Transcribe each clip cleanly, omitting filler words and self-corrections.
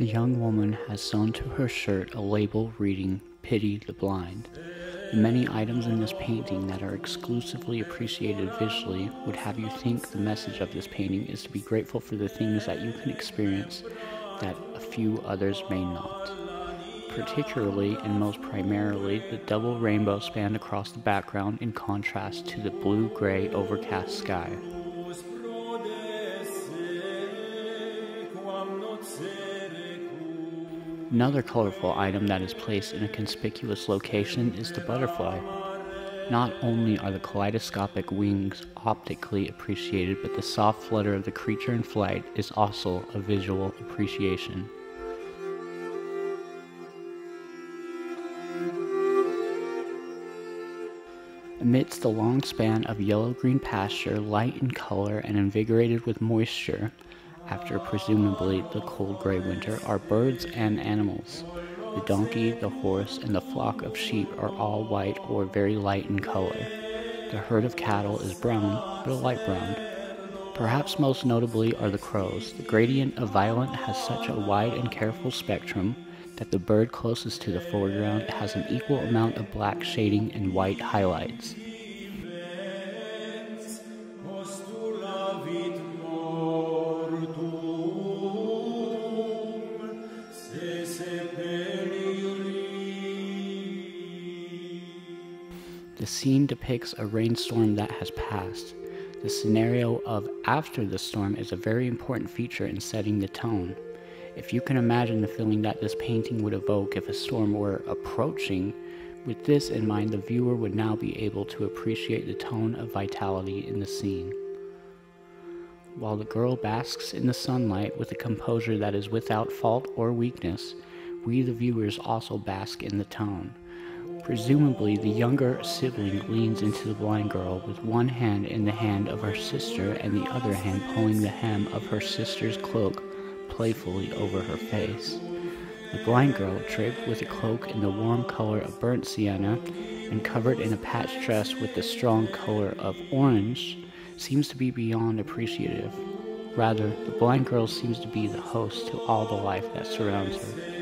The young woman has sewn to her shirt a label reading, "Pity the Blind." The many items in this painting that are exclusively appreciated visually would have you think the message of this painting is to be grateful for the things that you can experience that a few others may not. Particularly and most primarily, the double rainbow spanned across the background in contrast to the blue-gray overcast sky. Another colorful item that is placed in a conspicuous location is the butterfly. Not only are the kaleidoscopic wings optically appreciated, but the soft flutter of the creature in flight is also a visual appreciation. Amidst the long span of yellow-green pasture, light in color and invigorated with moisture, after presumably the cold gray winter, are birds and animals. The donkey, the horse, and the flock of sheep are all white or very light in color. The herd of cattle is brown, but a light brown. Perhaps most notably are the crows. The gradient of violet has such a wide and careful spectrum that the bird closest to the foreground has an equal amount of black shading and white highlights. The scene depicts a rainstorm that has passed. The scenario of after the storm is a very important feature in setting the tone. If you can imagine the feeling that this painting would evoke if a storm were approaching, with this in mind, the viewer would now be able to appreciate the tone of vitality in the scene. While the girl basks in the sunlight with a composure that is without fault or weakness, we the viewers also bask in the tone. Presumably, the younger sibling leans into the blind girl with one hand in the hand of her sister and the other hand pulling the hem of her sister's cloak playfully over her face. The blind girl, draped with a cloak in the warm color of burnt sienna and covered in a patched dress with the strong color of orange, seems to be beyond appreciative. Rather, the blind girl seems to be the host to all the life that surrounds her.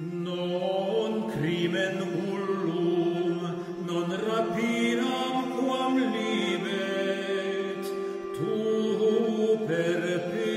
Non crimen ullum, non rapinam quam libet, tu per